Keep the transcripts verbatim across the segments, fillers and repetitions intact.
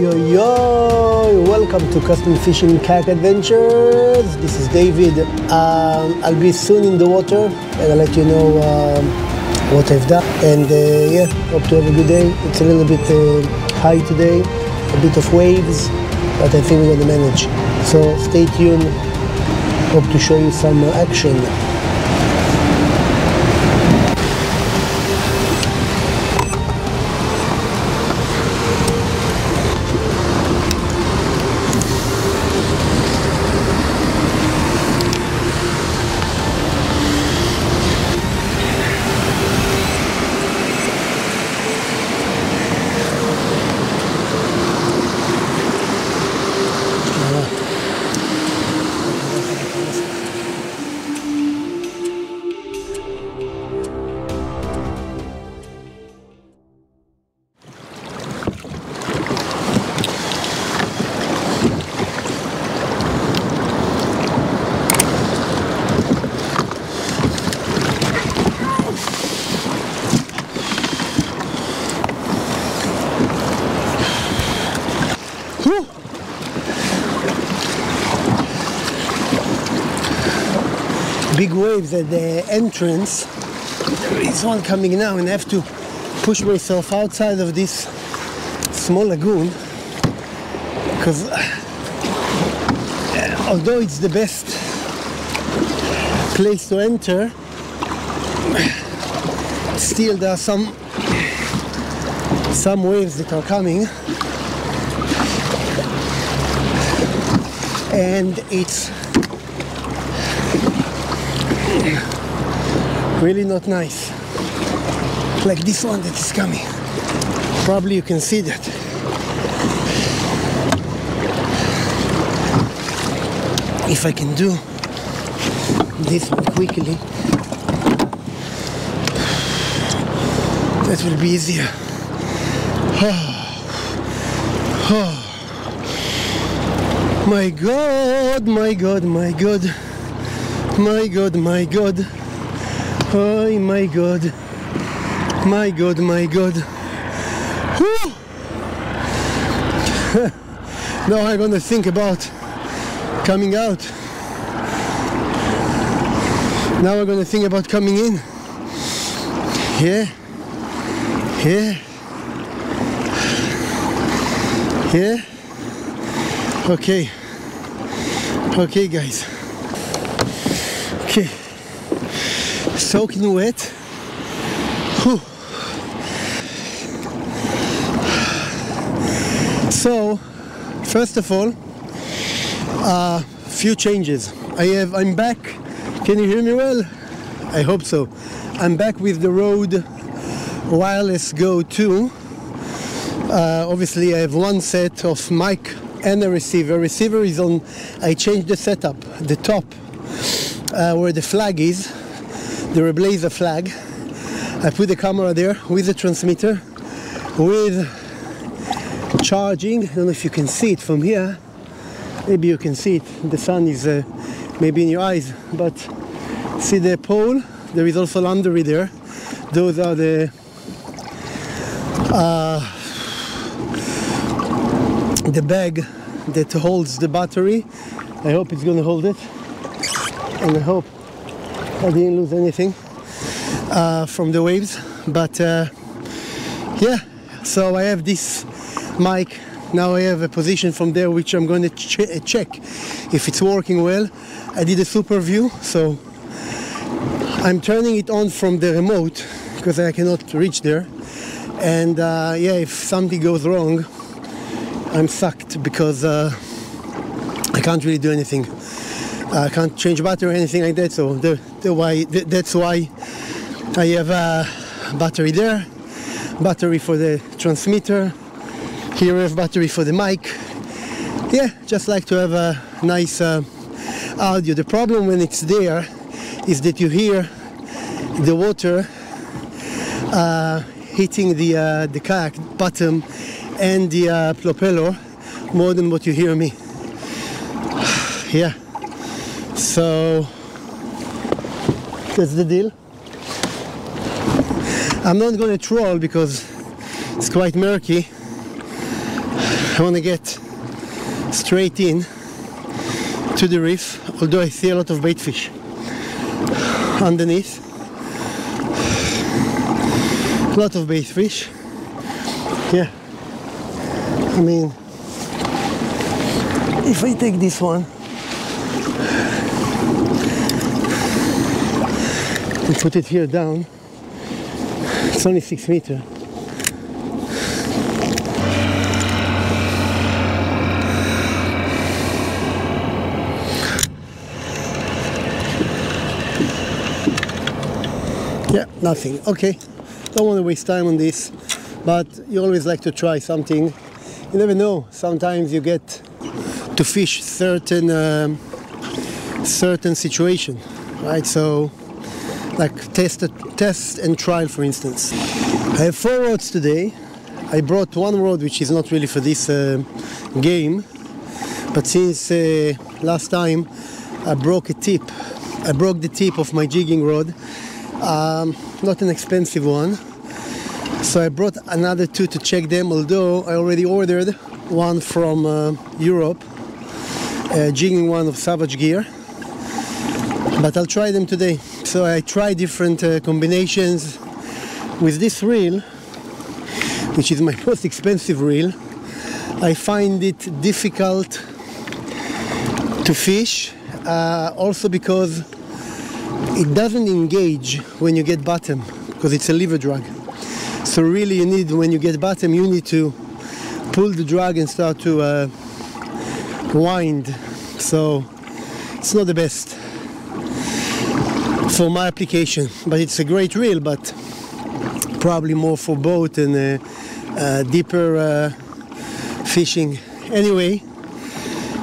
yo, yo! Welcome to CastaNet Fishing Kayak Adventures. This is David. Um, I'll be soon in the water and I'll let you know um, what I've done. And uh, yeah, hope to have a good day. It's a little bit uh, high today, a bit of waves, but I think we're gonna manage. So stay tuned. Hope to show you some action. Big waves at the entrance. There is one coming now and I have to push myself outside of this small lagoon because uh, although it's the best place to enter, still there are some some waves that are coming and it's really not nice, like this one that is coming. Probably you can see that. If I can do this one quickly, that will be easier. Oh, oh. My God, my God, my God, my God, my God. Oh my God, my God, my God. Now I'm gonna think about coming out. Now I'm gonna think about coming in. Yeah, yeah, yeah. Okay, okay guys. Okay. Soaking wet. Whew. So, first of all, a uh, few changes. I have. I'm back. Can you hear me well? I hope so. I'm back with the Rode Wireless Go two. Uh, obviously, I have one set of mic and a receiver. Receiver is on. I changed the setup. The top, uh, where the flag is. The Railblaza flag. I put the camera there with the transmitter, with charging. I don't know if you can see it from here. Maybe you can see it. The sun is uh, maybe in your eyes, but see the pole. There is also laundry there. Those are the uh, the bag that holds the battery. I hope it's gonna hold it, and I hope I didn't lose anything uh, from the waves, but uh, yeah, so I have this mic. Now I have a position from there which I'm going to ch check if it's working well. I did a super view, so I'm turning it on from the remote because I cannot reach there, and uh, yeah, if something goes wrong I'm sucked because uh, I can't really do anything. I can't change battery or anything like that, so the, the why, the, that's why I have a battery there, battery for the transmitter, here I have battery for the mic. Yeah, just like to have a nice uh, audio. The problem when it's there is that you hear the water uh, hitting the, uh, the kayak bottom and the uh, propeller more than what you hear me. Yeah. So that's the deal. I'm not going to troll because it's quite murky. I want to get straight in to the reef, although I see a lot of bait fish underneath. A lot of bait fish. Yeah. I mean, if I take this one and put it here down, it's only six meters. Yeah, nothing. Okay, don't want to waste time on this, but you always like to try something. You never know, sometimes you get to fish certain um, certain situation, right? So like test, test and trial, for instance. I have four rods today. I brought one rod which is not really for this uh, game, but since uh, last time I broke a tip, I broke the tip of my jigging rod, um, not an expensive one. So I brought another two to check them, although I already ordered one from uh, Europe, a jigging one of Savage Gear, but I'll try them today. So I try different uh, combinations with this reel, which is my most expensive reel. I find it difficult to fish, uh, also because it doesn't engage when you get bottom, because it's a lever drag. So really you need, when you get bottom, you need to pull the drag and start to uh, wind. So it's not the best for my application, but it's a great reel, but probably more for boat and uh, uh, deeper uh, fishing. Anyway,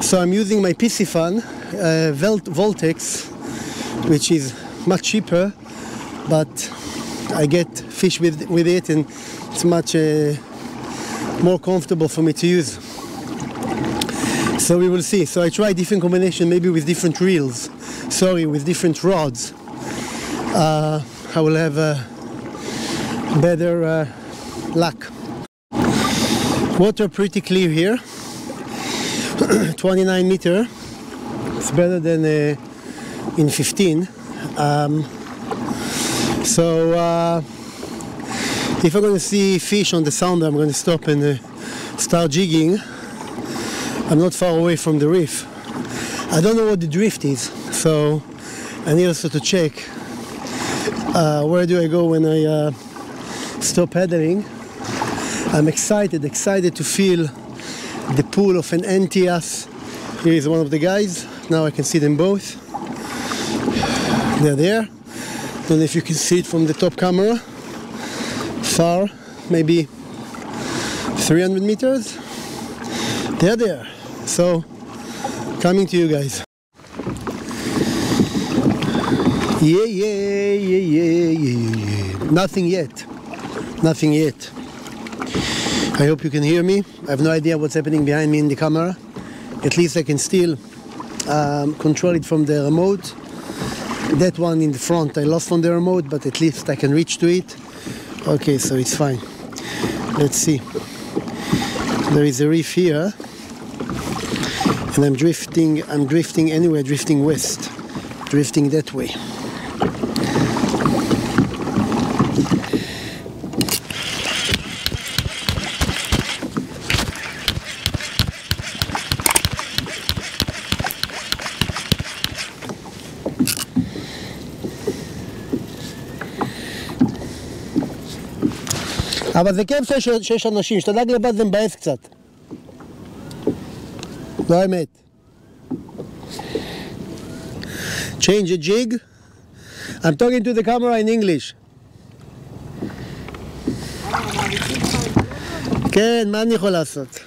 so I'm using my Piscifan uh, VOLTEX, which is much cheaper, but I get fish with, with it, and it's much uh, more comfortable for me to use. So we will see. So I try different combination, maybe with different reels, sorry, with different rods. Uh, I will have uh, better uh, luck. Water pretty clear here, twenty-nine meter. It's better than uh, in fifteen. Um, So uh, if I'm going to see fish on the sound, I'm going to stop and uh, start jigging. I'm not far away from the reef. I don't know what the drift is, so I need also to check uh, where do I go when I uh, stop paddling. I'm excited, excited to feel the pull of an Antias. Here is one of the guys. Now I can see them both. They're there. I don't know if you can see it from the top camera, far, maybe three hundred meters, they're there, so coming to you guys. Yeah, yeah, yeah, yeah, yeah, yeah, nothing yet, nothing yet. I hope you can hear me. I have no idea what's happening behind me in the camera. At least I can still um, control it from the remote. That one in the front I lost on the remote, but at least I can reach to it. Okay, so it's fine. Let's see. There is a reef here, and I'm drifting, I'm drifting anywhere, drifting west, drifting that way. אבל זה כיף שיש אנשים, שתדאג לבד זה מבאס קצת. לא האמת. Change a jig. I'm talking to the camera in English. כן, מה אני יכול לעשות?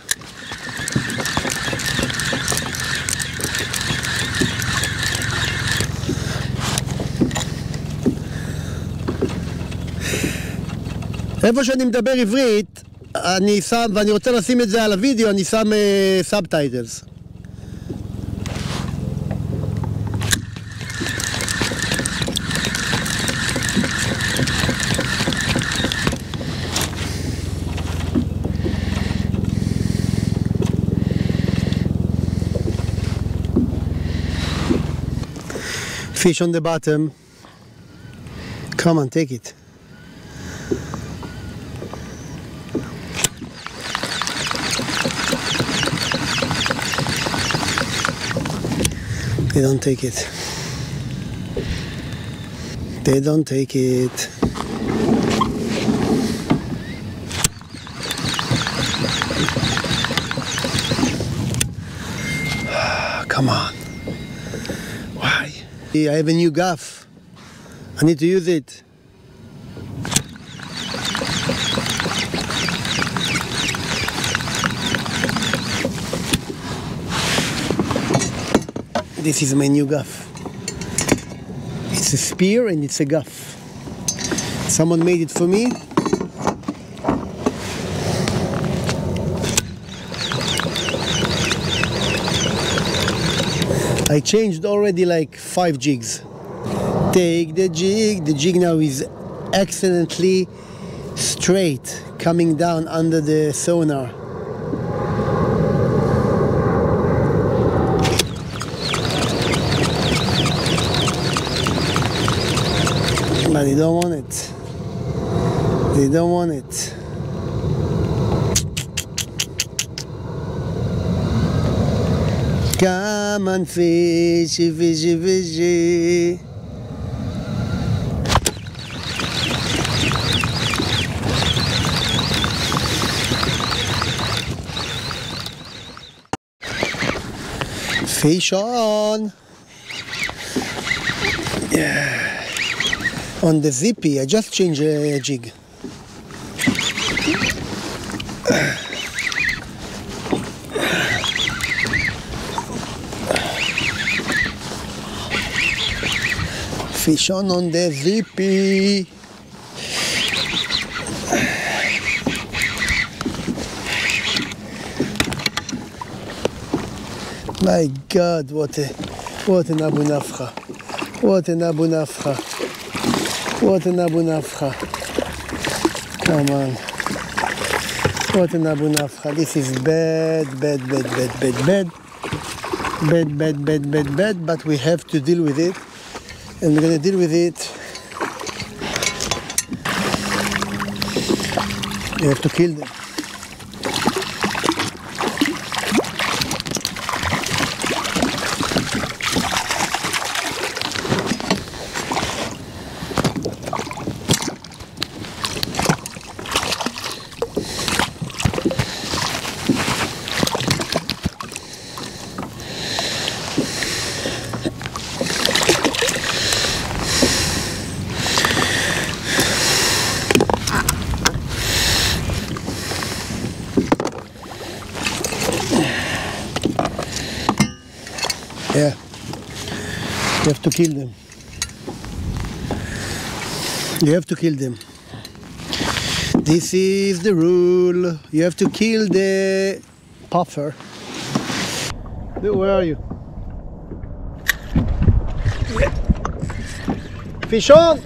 איפה שאני מדבר עברית, אני שם, ואני רוצה לשים את זה על הוידאו, אני שם סאבטייטלס. Fish on the bottom. Come on, take it. They don't take it. They don't take it. Come on. Why? I have a new gaff. I need to use it. This is my new gaff. It's a spear and it's a gaff. Someone made it for me. I changed already like five jigs. Take the jig. The jig now is excellently straight, coming down under the sonar. But they don't want it. They don't want it. Come on, fishy, fishy, fishy. Fish on. Yeah. On the zippy, I just changed a jig. Fish on on the zippy. My God, what a what an Abu Nafra! What an Abu Nafra! What an Abu Nafra. Come on. What an Abu Nafra. This is bad, bad, bad, bad, bad, bad. Bad, bad, bad, bad, bad, but we have to deal with it. And we're gonna deal with it. You have to kill them. You have to kill them. You have to kill them. This is the rule. You have to kill the puffer. Where are you? Fish on!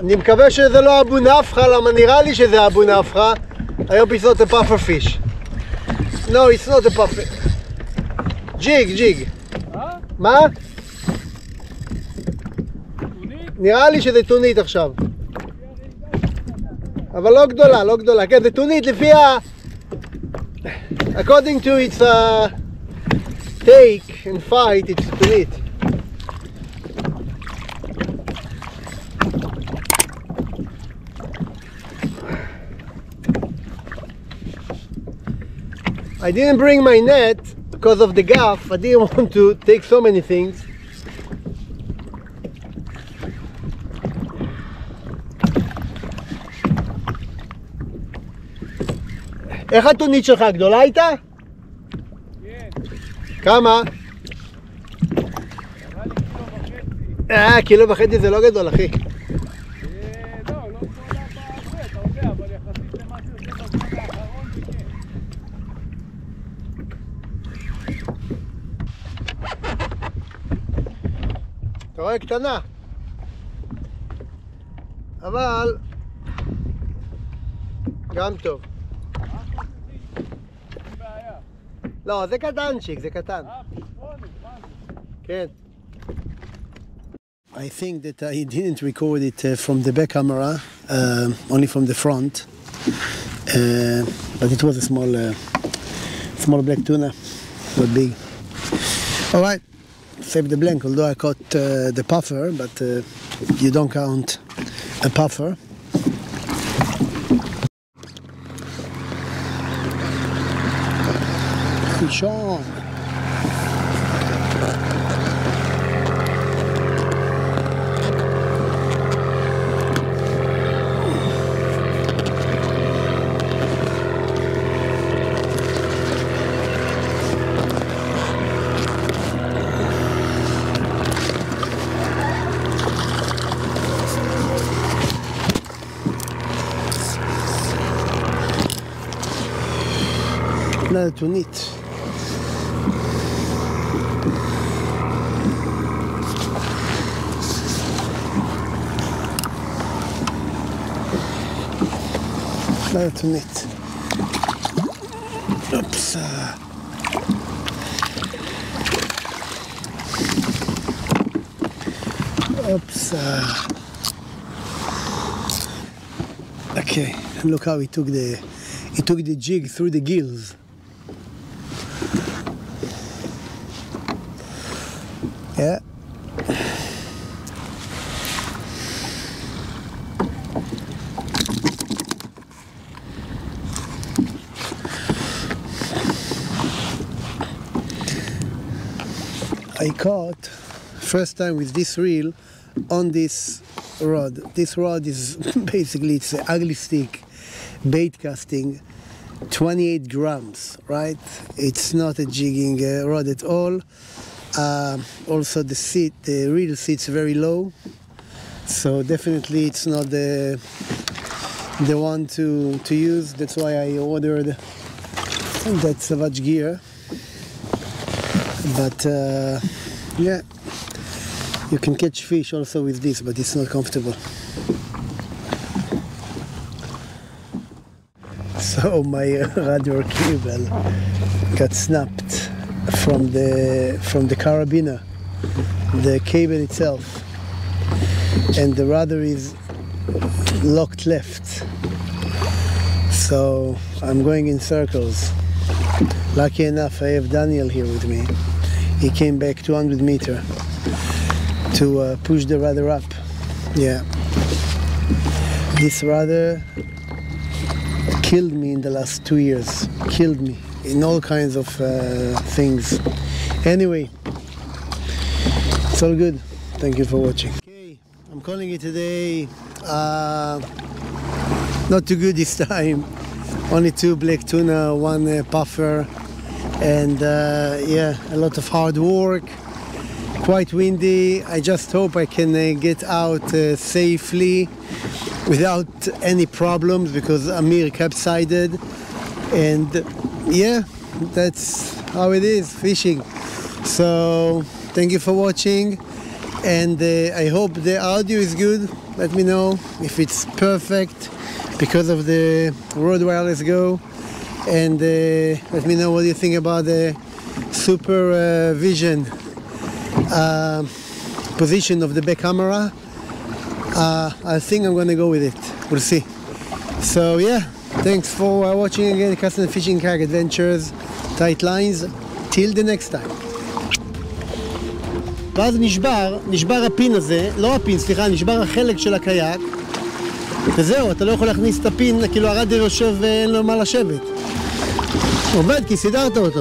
אני מקווה שזה לא אבו נפחה, למה נראה לי שזה אבו נפחה. I hope it's not a puffer fish. No, it's not a puffer. Jig, jig. Huh? מה? תונית? נראה לי שזה תונית עכשיו. אבל לא גדולה, לא גדולה. כן, זה תונית לפי ה... According to its uh, take and fight, it's תונית. I didn't bring my net because of the gaff. I didn't want to take so many things. איך התונית שלך? גדולה הייתה? כן. כמה? אה, קילו וחצי זה לא גדול, אחי. אתה רואה קטנה, אבל גם טוב. לא, זה קטנצ'יק, זה קטן. כן. I think that I didn't record it uh, from the back camera, uh, only from the front. Uh, but it was a small, uh, small black tuna, not big. All right, save the blank. Although I caught uh, the puffer, but uh, you don't count a puffer. Fish on. To knit. Now to knit. Oops. Oops. Okay, look how he took the he took the jig through the gills. Yeah. I caught first time with this reel on this rod. This rod is basically it's an ugly stick bait casting, twenty-eight grams, right? It's not a jigging uh, rod at all. Uh, also the seat, the reel sits very low, so definitely it's not the the one to to use. That's why I ordered that Savage Gear. But uh, yeah, you can catch fish also with this, but it's not comfortable. So my uh, rudder cable got snapped from the from the carabiner, the cable itself, and the rudder is locked left, so I'm going in circles. Lucky enough I have Daniel here with me. He came back two hundred meters to uh, push the rudder up. Yeah, this rudder killed me in the last two years, killed me in all kinds of uh, things. Anyway, it's all good. Thank you for watching. Okay, I'm calling it today. Uh, not too good this time. Only two black tuna, one uh, puffer, and uh, yeah, a lot of hard work. Quite windy. I just hope I can uh, get out uh, safely without any problems, because Amir capsided. And yeah, that's how it is fishing. So thank you for watching, and uh, I hope the audio is good. Let me know if it's perfect because of the Rode Wireless Go, and uh, let me know what you think about the super uh, vision uh, position of the back camera. uh, I think I'm gonna go with it. We'll see. So yeah, thanks for uh, watching again. CastaNet Fishing Kayak Adventures. Tight lines. Till the next time. ואז נשבר, נשבר הפין הזה, לא הפין, סליחה, נשבר החלק של הקייק, וזהו, אתה לא יכול להכניס את הפין, כאילו הרדר יושב ואין לו מה לשבת. עובד, כי סידרת אותו.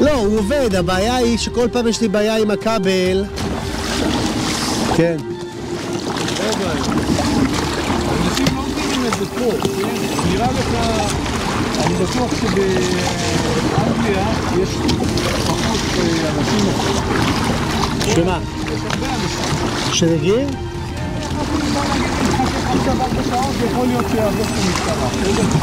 לא, הוא עובד, הבעיה היא שכל פעם יש לי בעיה עם הקבל. כן. פה, נראה לך, אני בטוח שבאנגליה יש פחות אנשים אחרים. שמה? יש הרבה אנשים. שנגיעים? אני יכול להגיד לך שכל שבע שעות יכול להיות שיעבור את המשטרה.